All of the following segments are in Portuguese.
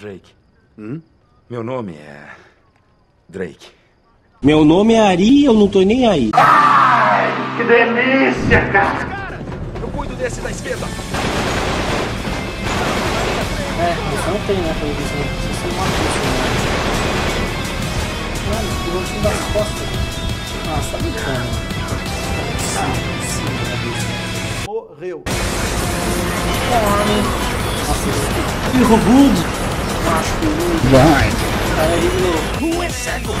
Drake. Meu nome é... Drake. Meu nome é Ari e eu não tô nem aí. Ai, que delícia, cara! Eu cuido desse da esquerda. É, você não tem, né, pelo visto. Você é uma pessoa. Mano, o gostinho das costas. Nossa, tá brincando. Morreu. Nossa, que robudo. Vai! Não é cego!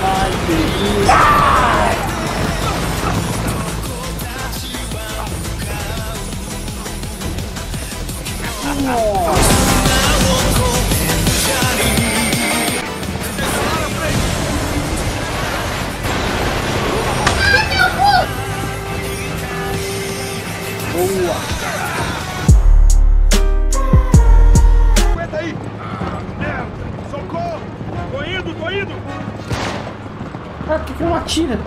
Vai, perigo! Vai! Boa! Ah, por que não atira?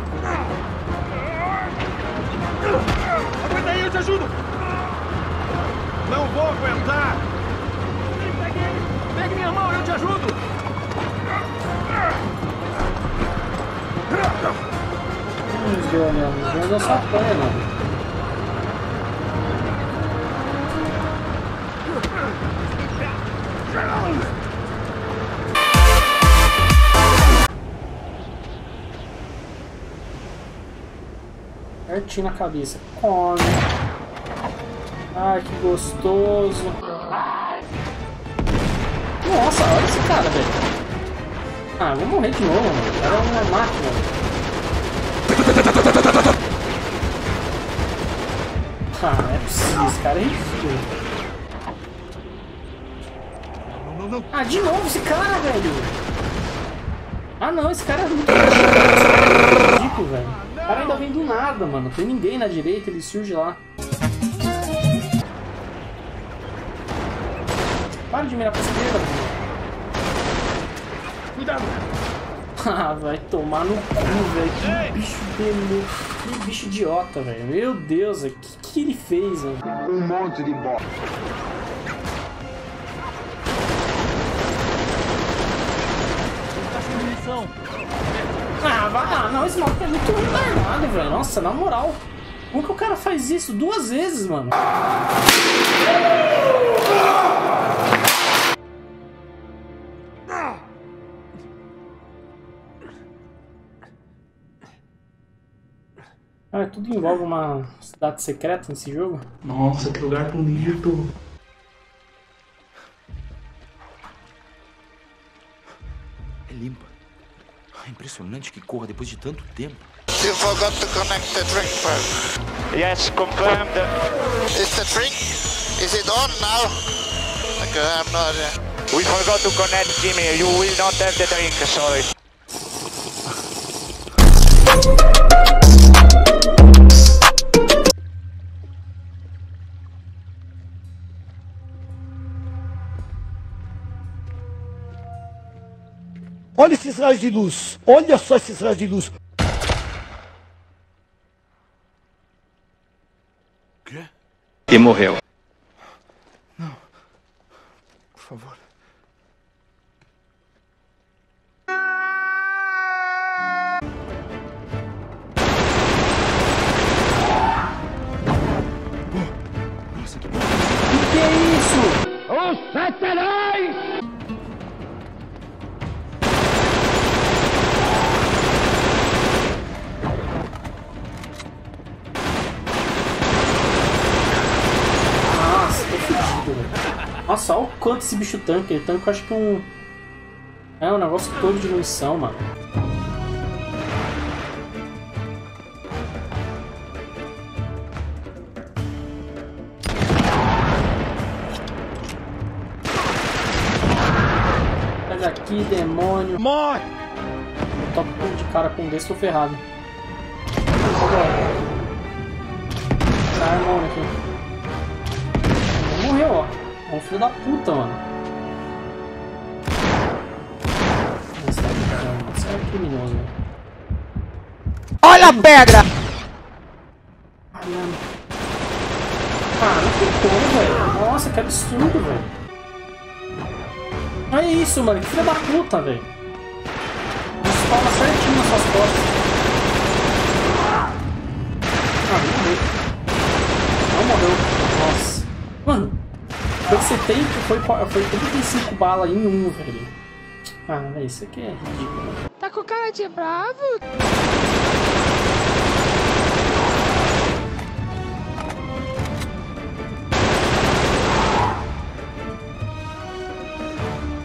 Aguenta aí, eu te ajudo! Não vou aguentar! Pegue minha mão, eu te ajudo! Não deu, meu amigo. Mas eu só apanho, mano. Certinho na cabeça. Come. Ai, que gostoso. Nossa, olha esse cara, velho. Ah, eu vou morrer de novo, mano. O cara é uma máquina. Ah, não é possível. Esse cara é difícil. Não. Ah, de novo esse cara, velho. Ah, não. Esse cara é muito ridículo, velho. O cara ainda vem do nada, mano. Não tem ninguém na direita, ele surge lá. Para de mirar pra esquerda, mano. Cuidado! Ah, vai tomar no cu, velho. Que bicho dele. Que bicho idiota, velho. Meu Deus, o que ele fez, velho? Um monte de bola. Ah, vai, não, esse maluco é muito armado, velho. Nossa, na moral. Como que o cara faz isso duas vezes, mano? Cara, tudo envolve uma cidade secreta nesse jogo. Nossa, que lugar bonito. É limpa. Impressionante que corra depois de tanto tempo. You forgot to connect the drink first. Yes, confirmed. Is the drink? Is it on now? Okay, I have no idea. We forgot to connect, Jimmy. You will not have the drink, sorry. Olha esses raios de luz. Olha só esses raios de luz. Quê? E morreu. Não. Por favor. Oh, nossa, que bom. O que é isso? Os Satanás! Nossa, olha o quanto esse bicho tanque. Ele tanque, eu acho que um... É um negócio todo de munição, mano. Sai daqui, demônio. Morre! Eu toco de cara com um desse, tô ferrado. Sai, mano, aqui. Morreu, ó. É um filho da puta, mano. Esse cara é criminoso, velho. Olha a pedra! Ai, mano. Ah, não tem como, velho. Nossa, que absurdo, velho. Olha isso, mano. Que filha da puta, velho. Espalha certinho nas suas costas. Ah, morreu. Não morreu. Nossa. Mano, foi 70, foi 35 balas em um, velho. Ah, isso aqui é ridículo. Tá com cara de bravo?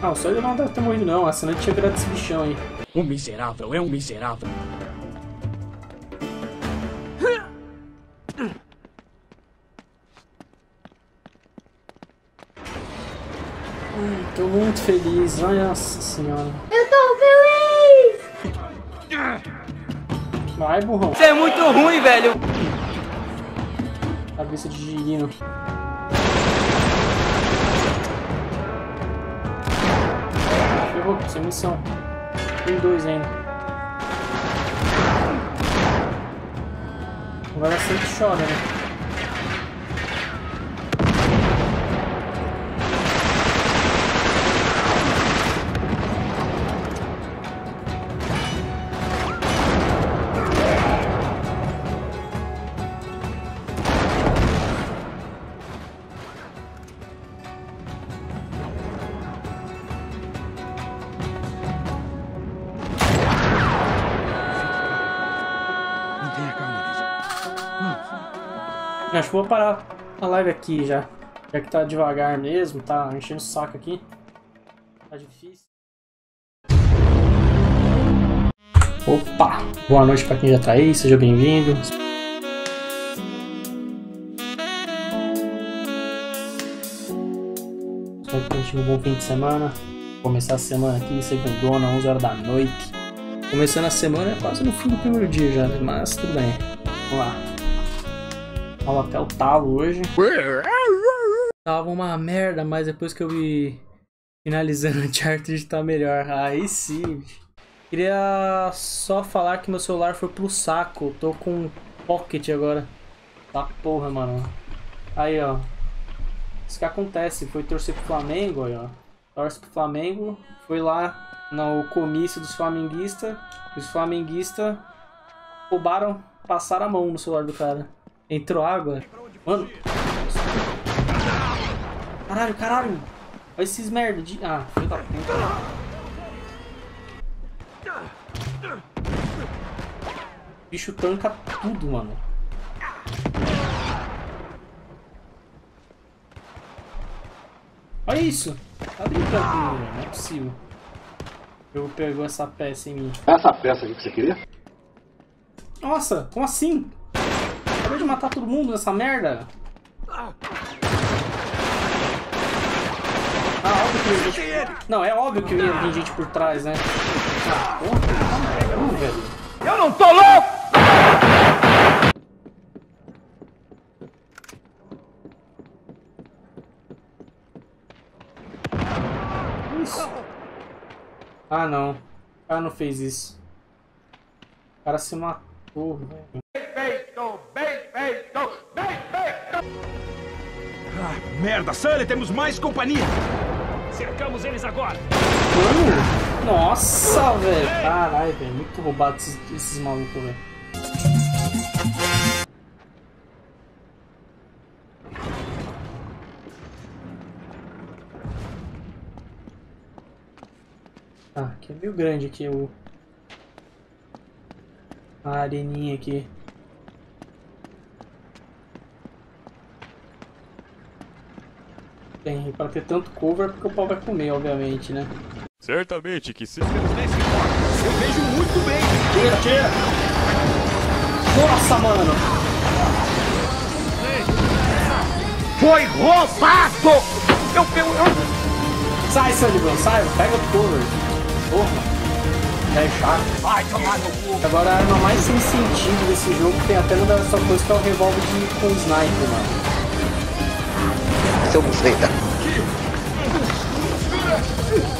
Ah, o Sully não deve ter morrido não, a cena tinha virado esse bichão aí. Um miserável é um miserável. Ai, tô muito feliz, nossa senhora. Eu tô feliz! Vai, burrão. Você é muito ruim, velho. Cabeça de girino. Ferrou, sem missão. Tem dois ainda. Agora sempre chora, né? Acho que vou parar a live aqui já. Já que tá devagar mesmo, tá enchendo o saco aqui. Tá difícil. Opa! Boa noite pra quem já tá aí, seja bem-vindo. Espero que a gente tenha um bom fim de semana. Vou começar a semana aqui, segundona, 11 horas da noite. Começando a semana é quase no fim do primeiro dia já, né? Mas tudo bem. Vamos lá. Tava até o talo hoje. Tava uma merda, mas depois que eu vi finalizando o Charter tá melhor. Aí sim. Queria só falar que meu celular foi pro saco. Tô com um pocket agora. Tá porra, mano. Aí, ó. Isso que acontece. Foi torcer pro Flamengo, aí, ó. Torce pro Flamengo. Foi lá no comício dos flamenguistas. Os flamenguistas roubaram, passaram a mão no celular do cara. Entrou água. Mano. Caralho, caralho. Olha esses merda de... Ah, filho da puta. Bicho tanca tudo, mano. Olha isso. Tá brincando comigo, mano. Não é possível. Eu pegou essa peça em mim. Essa peça aqui que você queria? Nossa, como assim? Acabei de matar todo mundo nessa merda. Ah, óbvio que eu... Não, é óbvio que ia vir gente por trás, né? Ah, porra, que merda, velho. Eu não tô louco! Isso. Ah, não. O cara não fez isso. O cara se matou, velho. Ah, merda, Sully, temos mais companhia. Cercamos eles agora. Nossa, velho. Caralho, velho. Muito roubado esses malucos, velho. Ah, que é meio grande aqui o... A areninha aqui. Tem, pra ter tanto cover, porque o pau vai comer, obviamente, né? Certamente que se... Eu vejo muito bem! Tira, tira! Nossa, mano! Foi roubado! Eu... Sai, Sandy, sai! Pega o cover! Porra! É chato! Vai tomar no cu! Agora a arma mais sem sentido desse jogo, que tem até uma das suas coisas, que é o revólver com sniper, mano. Seu buceta.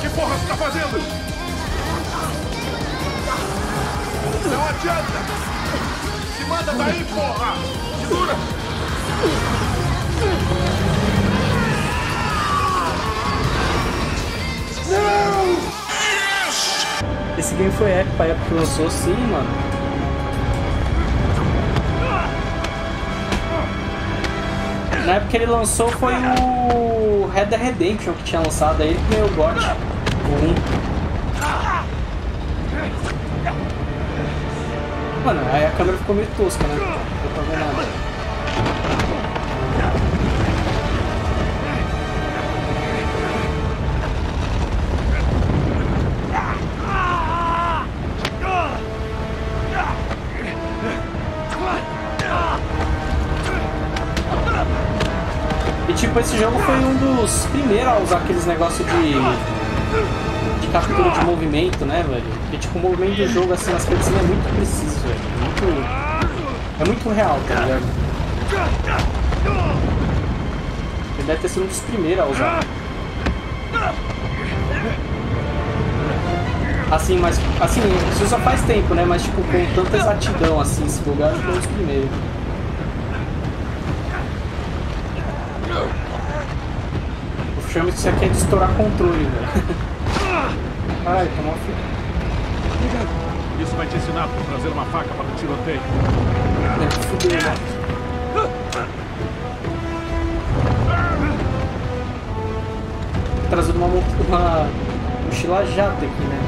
Que porra você tá fazendo? Não adianta! Se manda daí, porra! Segura! Não! esse game foi épico pra época que lançou, sim, mano. Na época que ele lançou foi o Red Dead Redemption que tinha lançado, aí ele ganhou o GOT, o 1. Mano, aí a câmera ficou meio tosca, né? Não tô vendo nada. Tipo, esse jogo foi um dos primeiros a usar aqueles negócios de captura de movimento, né, velho? Porque, tipo, o movimento do jogo, assim, nas cutscenes é muito preciso, velho. É muito real, tá ligado? Ele deve ter sido um dos primeiros a usar. Assim, mas... Assim, isso já faz tempo, né? Mas, tipo, com tanta exatidão, assim, esse lugar foi um dos primeiros. Chama isso aqui é de estourar controle, velho. Caralho, tomou uma. Isso vai te ensinar por trazer uma faca para o tiroteio. Deve se fuder, velho. Trazendo uma mochila jato aqui, né?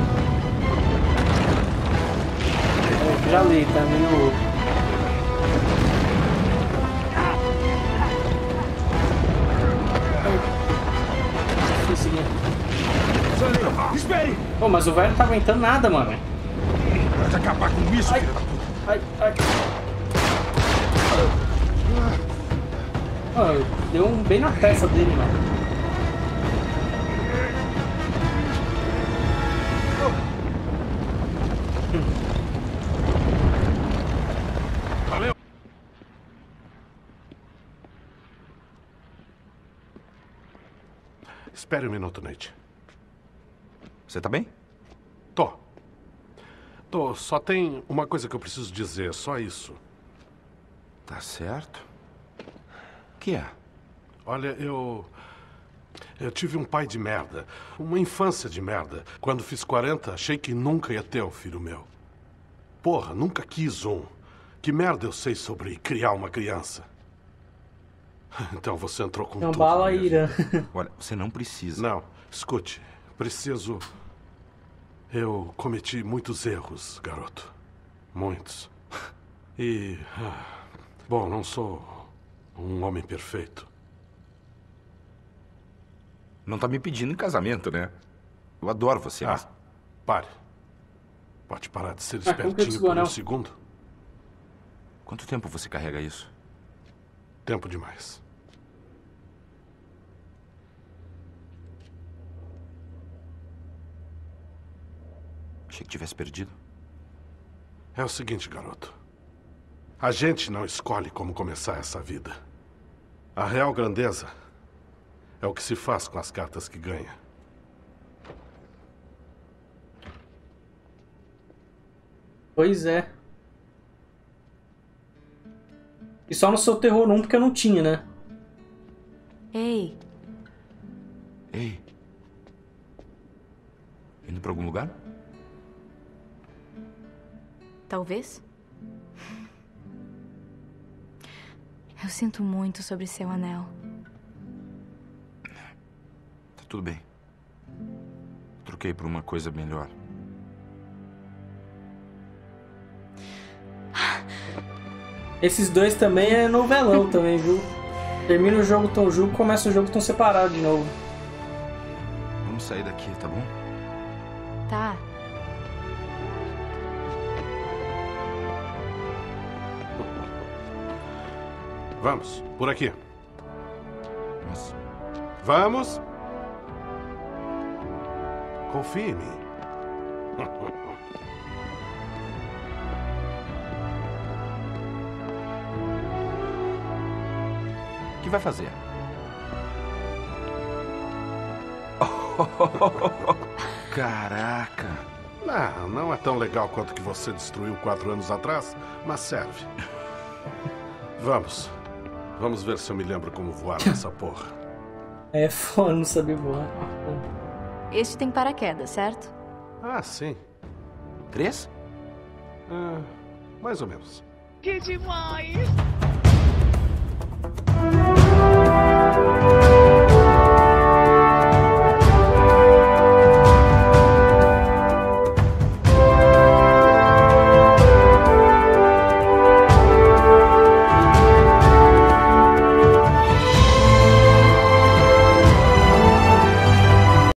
Eu já li, tá meio... Espere! Pô, mas o velho não tá aguentando nada, mano. Vai acabar com isso, filho da puta. Ai, ai. Mano, deu um bem na peça dele, mano. Espere um minuto, Nate. Você tá bem? Tô. Só tem uma coisa que eu preciso dizer, só isso. Tá certo. O que é? Olha, eu tive um pai de merda. Uma infância de merda. Quando fiz 40, achei que nunca ia ter um filho meu. Porra, nunca quis um. Que merda eu sei sobre criar uma criança? Então você entrou com tudo. Bala a ira. Olha, você não precisa. Não, escute. Preciso... Eu cometi muitos erros, garoto. Muitos. E... Bom, não sou um homem perfeito. Não tá me pedindo em casamento, né? Eu adoro você, mas... pare. Pode parar de ser espertinho por um segundo? Quanto tempo você carrega isso? Tempo demais. Achei que tivesse perdido. É o seguinte, garoto. A gente não escolhe como começar essa vida. A real grandeza é o que se faz com as cartas que ganha. Pois é. E só no seu terror 1 porque eu não tinha, né? Ei. Ei. Indo pra algum lugar? Talvez. Eu sinto muito sobre seu anel. Tá tudo bem. Troquei por uma coisa melhor. Esses dois também é novelão também, viu? Termina o jogo tão junto, começa o jogo tão separado de novo. Vamos sair daqui, tá bom? Tá. Vamos, por aqui. Nossa. Vamos. Confie em mim. O que vai fazer? Caraca. Não é tão legal quanto que você destruiu 4 anos atrás, mas serve. Vamos. Vamos ver se eu me lembro como voar nessa porra. É foda, não saber voar. Este tem paraquedas, certo? Ah, sim. 3? Mais ou menos. Que demais!